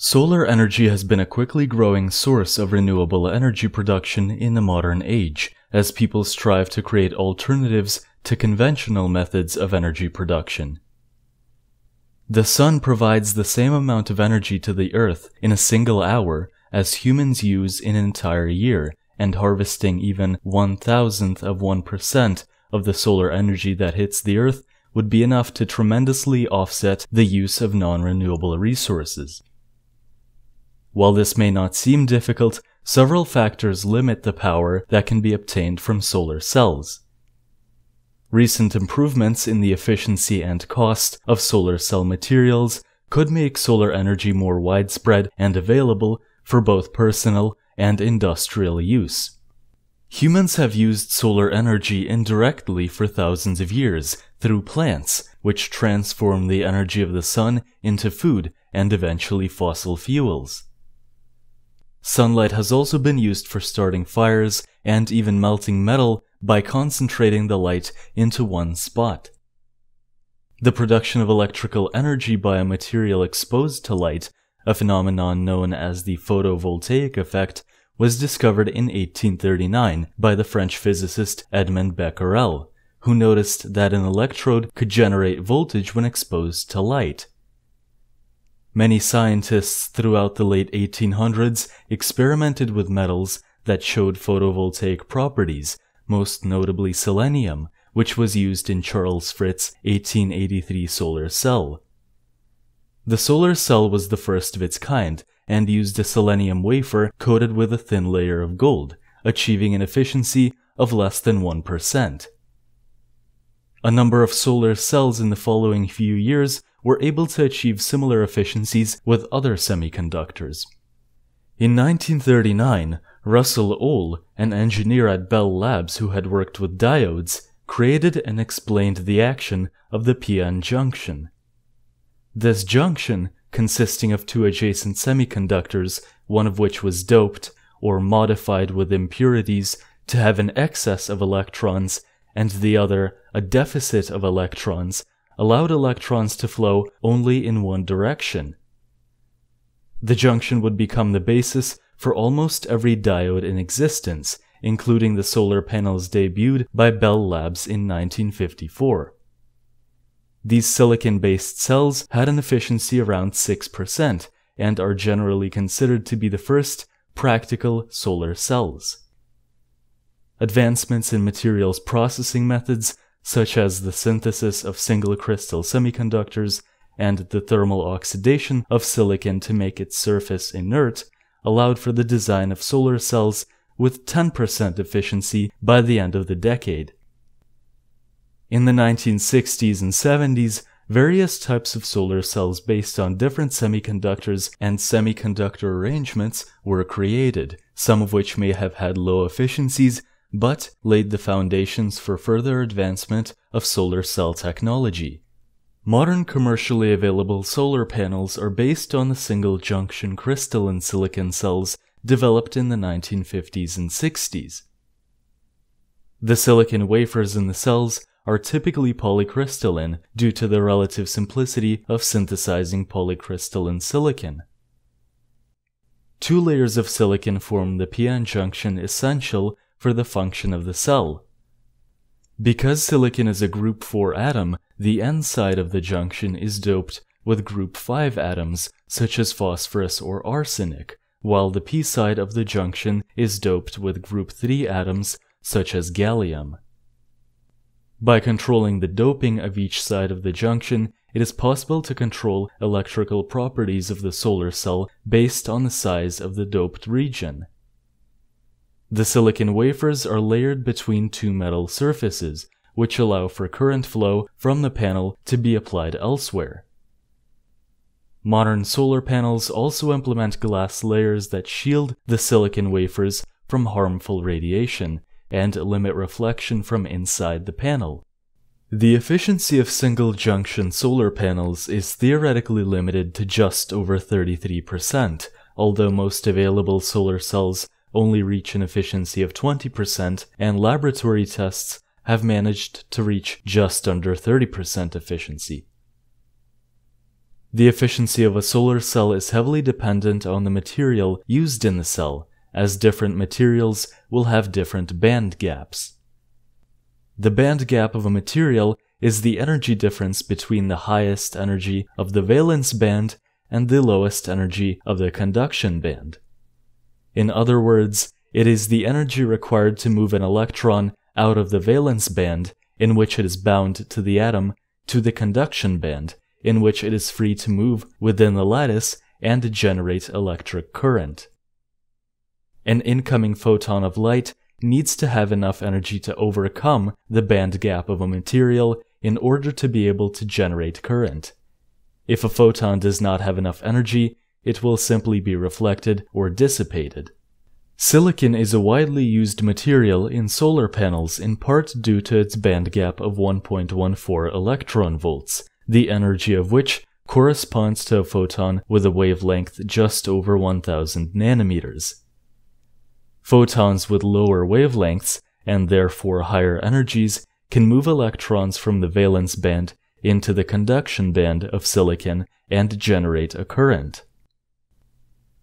Solar energy has been a quickly growing source of renewable energy production in the modern age, as people strive to create alternatives to conventional methods of energy production. The sun provides the same amount of energy to the earth in a single hour as humans use in an entire year, and harvesting even 1/1000 of 1% of the solar energy that hits the earth would be enough to tremendously offset the use of non-renewable resources. While this may not seem difficult, several factors limit the power that can be obtained from solar cells. Recent improvements in the efficiency and cost of solar cell materials could make solar energy more widespread and available for both personal and industrial use. Humans have used solar energy indirectly for thousands of years through plants, which transform the energy of the sun into food and eventually fossil fuels. Sunlight has also been used for starting fires and even melting metal by concentrating the light into one spot. The production of electrical energy by a material exposed to light, a phenomenon known as the photovoltaic effect, was discovered in 1839 by the French physicist Edmond Becquerel, who noticed that an electrode could generate voltage when exposed to light. Many scientists throughout the late 1800s experimented with metals that showed photovoltaic properties, most notably selenium, which was used in Charles Fritts' 1883 solar cell. The solar cell was the first of its kind and used a selenium wafer coated with a thin layer of gold, achieving an efficiency of less than 1%. A number of solar cells in the following few years were able to achieve similar efficiencies with other semiconductors. In 1939, Russell Ohl, an engineer at Bell Labs who had worked with diodes, created and explained the action of the p-n junction. This junction, consisting of two adjacent semiconductors, one of which was doped, or modified with impurities, to have an excess of electrons, and the other a deficit of electrons, allowed electrons to flow only in one direction. The junction would become the basis for almost every diode in existence, including the solar panels debuted by Bell Labs in 1954. These silicon-based cells had an efficiency around 6% and are generally considered to be the first practical solar cells. Advancements in materials processing methods, such as the synthesis of single crystal semiconductors and the thermal oxidation of silicon to make its surface inert, allowed for the design of solar cells with 10% efficiency by the end of the decade. In the 1960s and 70s, various types of solar cells based on different semiconductors and semiconductor arrangements were created, some of which may have had low efficiencies, but laid the foundations for further advancement of solar cell technology. Modern commercially available solar panels are based on the single-junction crystalline silicon cells developed in the 1950s and 60s. The silicon wafers in the cells are typically polycrystalline due to the relative simplicity of synthesizing polycrystalline silicon. Two layers of silicon form the p-n junction essential for the function of the cell. Because silicon is a group 4 atom, the N side of the junction is doped with group 5 atoms, such as phosphorus or arsenic, while the P side of the junction is doped with group 3 atoms, such as gallium. By controlling the doping of each side of the junction, it is possible to control electrical properties of the solar cell based on the size of the doped region. The silicon wafers are layered between two metal surfaces, which allow for current flow from the panel to be applied elsewhere. Modern solar panels also implement glass layers that shield the silicon wafers from harmful radiation and limit reflection from inside the panel. The efficiency of single-junction solar panels is theoretically limited to just over 33%, although most available solar cells only reach an efficiency of 20%, and laboratory tests have managed to reach just under 30% efficiency. The efficiency of a solar cell is heavily dependent on the material used in the cell, as different materials will have different band gaps. The band gap of a material is the energy difference between the highest energy of the valence band and the lowest energy of the conduction band. In other words, it is the energy required to move an electron out of the valence band, in which it is bound to the atom, to the conduction band, in which it is free to move within the lattice and generate electric current. An incoming photon of light needs to have enough energy to overcome the band gap of a material in order to be able to generate current. If a photon does not have enough energy, it will simply be reflected or dissipated. Silicon is a widely used material in solar panels, in part due to its band gap of 1.14 electron volts, the energy of which corresponds to a photon with a wavelength just over 1000 nanometers. Photons with lower wavelengths, and therefore higher energies, can move electrons from the valence band into the conduction band of silicon and generate a current.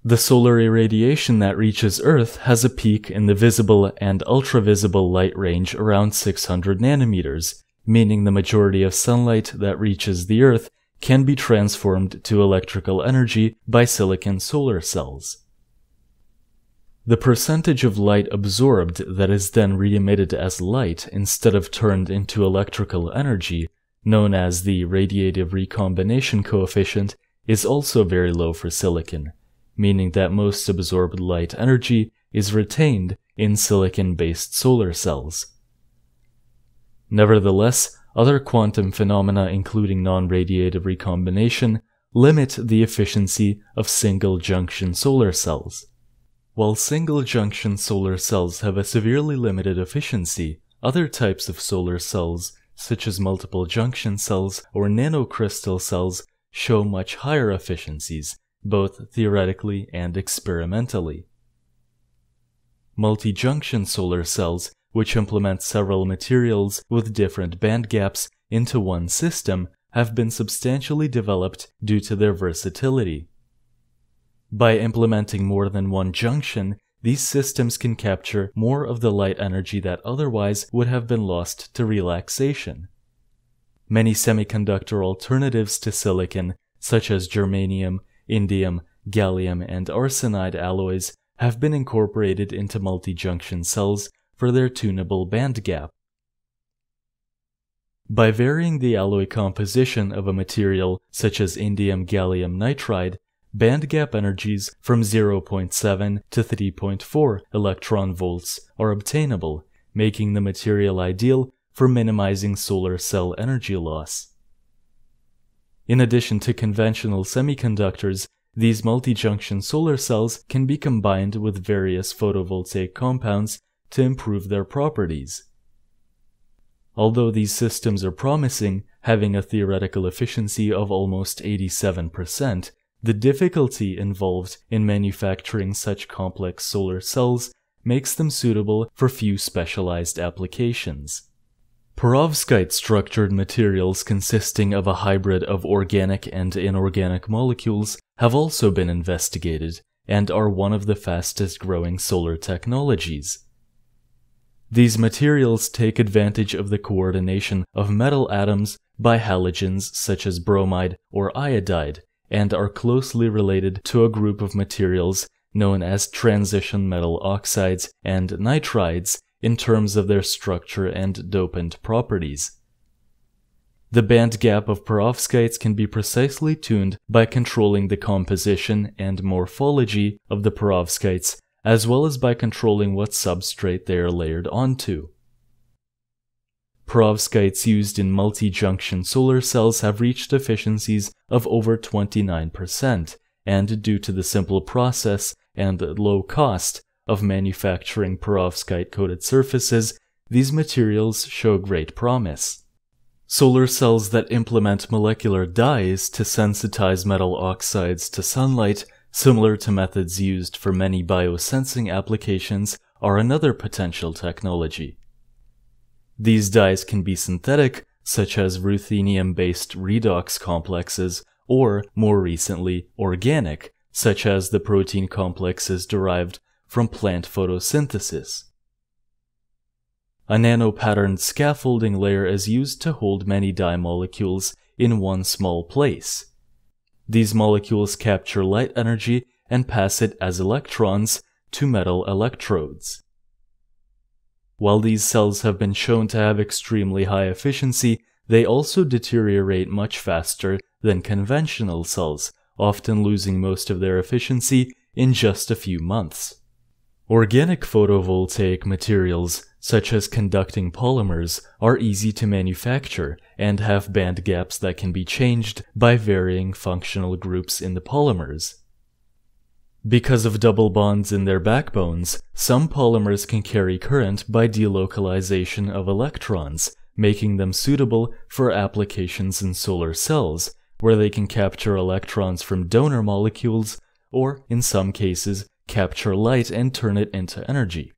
The solar irradiation that reaches Earth has a peak in the visible and ultravisible light range around 600 nanometers, meaning the majority of sunlight that reaches the Earth can be transformed to electrical energy by silicon solar cells. The percentage of light absorbed that is then re-emitted as light instead of turned into electrical energy, known as the radiative recombination coefficient, is also very low for silicon, meaning that most absorbed light energy is retained in silicon-based solar cells. Nevertheless, other quantum phenomena, including non-radiative recombination, limit the efficiency of single-junction solar cells. While single-junction solar cells have a severely limited efficiency, other types of solar cells, such as multiple junction cells or nanocrystal cells, show much higher efficiencies, both theoretically and experimentally. Multi-junction solar cells, which implement several materials with different band gaps into one system, have been substantially developed due to their versatility. By implementing more than one junction, these systems can capture more of the light energy that otherwise would have been lost to relaxation. Many semiconductor alternatives to silicon, such as germanium, indium, gallium, and arsenide alloys, have been incorporated into multi-junction cells for their tunable band gap. By varying the alloy composition of a material such as indium gallium nitride, band gap energies from 0.7 to 3.4 electron volts are obtainable, making the material ideal for minimizing solar cell energy loss. In addition to conventional semiconductors, these multi-junction solar cells can be combined with various photovoltaic compounds to improve their properties. Although these systems are promising, having a theoretical efficiency of almost 87%, the difficulty involved in manufacturing such complex solar cells makes them suitable for few specialized applications. Perovskite structured materials consisting of a hybrid of organic and inorganic molecules have also been investigated and are one of the fastest growing solar technologies. These materials take advantage of the coordination of metal atoms by halogens such as bromide or iodide, and are closely related to a group of materials known as transition metal oxides and nitrides in terms of their structure and dopant properties. The band gap of perovskites can be precisely tuned by controlling the composition and morphology of the perovskites, as well as by controlling what substrate they are layered onto. Perovskites used in multi-junction solar cells have reached efficiencies of over 29%, and due to the simple process and low cost of manufacturing perovskite-coated surfaces, these materials show great promise. Solar cells that implement molecular dyes to sensitize metal oxides to sunlight, similar to methods used for many biosensing applications, are another potential technology. These dyes can be synthetic, such as ruthenium-based redox complexes, or, more recently, organic, such as the protein complexes derived from plant photosynthesis. A nanopatterned scaffolding layer is used to hold many dye molecules in one small place. These molecules capture light energy and pass it as electrons to metal electrodes. While these cells have been shown to have extremely high efficiency, they also deteriorate much faster than conventional cells, often losing most of their efficiency in just a few months. Organic photovoltaic materials, such as conducting polymers, are easy to manufacture and have band gaps that can be changed by varying functional groups in the polymers. Because of double bonds in their backbones, some polymers can carry current by delocalization of electrons, making them suitable for applications in solar cells, where they can capture electrons from donor molecules or, in some cases, capture light and turn it into energy.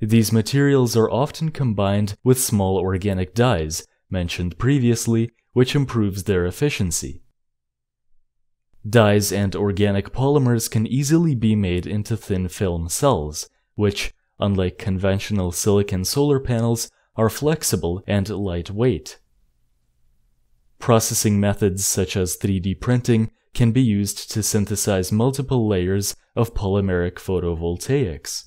These materials are often combined with small organic dyes, mentioned previously, which improves their efficiency. Dyes and organic polymers can easily be made into thin film cells, which, unlike conventional silicon solar panels, are flexible and lightweight. Processing methods such as 3D printing can be used to synthesize multiple layers of polymeric photovoltaics.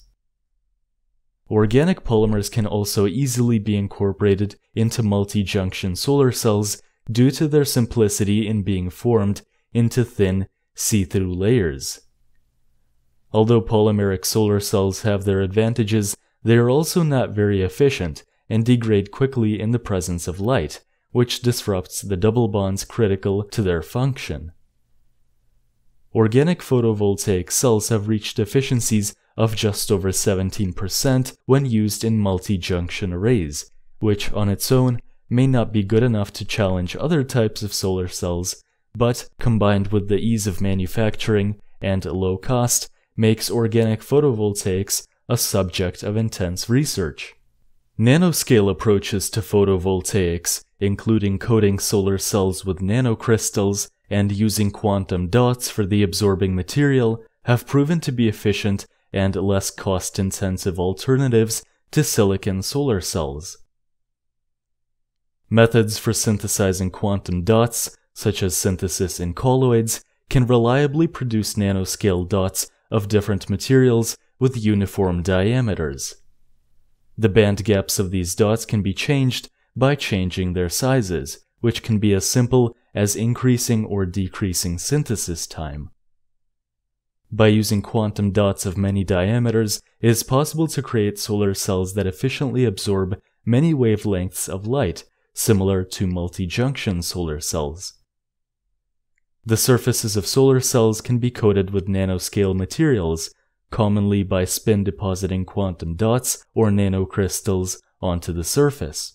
Organic polymers can also easily be incorporated into multi-junction solar cells due to their simplicity in being formed into thin, see-through layers. Although polymeric solar cells have their advantages, they are also not very efficient and degrade quickly in the presence of light, which disrupts the double bonds critical to their function. Organic photovoltaic cells have reached efficiencies of just over 17% when used in multi-junction arrays, which on its own may not be good enough to challenge other types of solar cells, but combined with the ease of manufacturing and low cost, makes organic photovoltaics a subject of intense research. Nanoscale approaches to photovoltaics, including coating solar cells with nanocrystals and using quantum dots for the absorbing material, have proven to be efficient and less cost-intensive alternatives to silicon solar cells. Methods for synthesizing quantum dots, such as synthesis in colloids, can reliably produce nanoscale dots of different materials with uniform diameters. The band gaps of these dots can be changed by changing their sizes, which can be as simple as increasing or decreasing synthesis time. By using quantum dots of many diameters, it is possible to create solar cells that efficiently absorb many wavelengths of light, similar to multi-junction solar cells. The surfaces of solar cells can be coated with nanoscale materials, commonly by spin depositing quantum dots or nanocrystals onto the surface.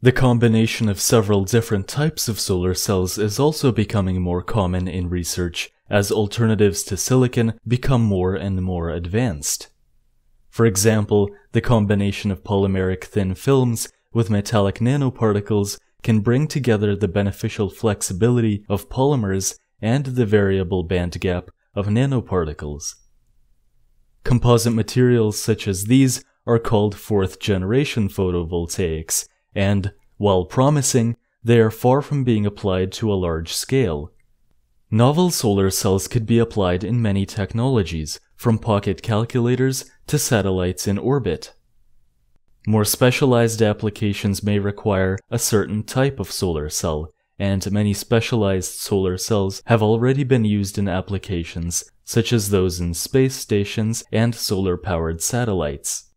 The combination of several different types of solar cells is also becoming more common in research as alternatives to silicon become more and more advanced. For example, the combination of polymeric thin films with metallic nanoparticles can bring together the beneficial flexibility of polymers and the variable band gap of nanoparticles. Composite materials such as these are called fourth-generation photovoltaics, and, while promising, they are far from being applied to a large scale. Novel solar cells could be applied in many technologies, from pocket calculators to satellites in orbit. More specialized applications may require a certain type of solar cell, and many specialized solar cells have already been used in applications such as those in space stations and solar-powered satellites.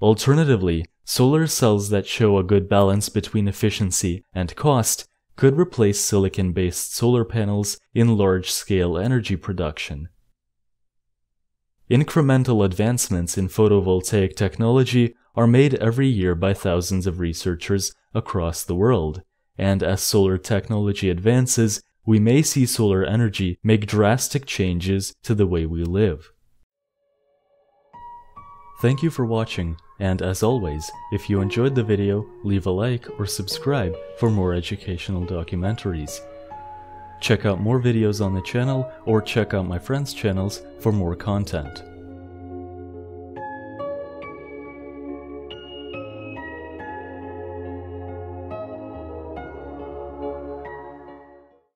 Alternatively, solar cells that show a good balance between efficiency and cost could replace silicon-based solar panels in large-scale energy production. Incremental advancements in photovoltaic technology are made every year by thousands of researchers across the world, and as solar technology advances, we may see solar energy make drastic changes to the way we live. Thank you for watching. And as always, if you enjoyed the video, leave a like or subscribe for more educational documentaries. Check out more videos on the channel or check out my friends' channels for more content.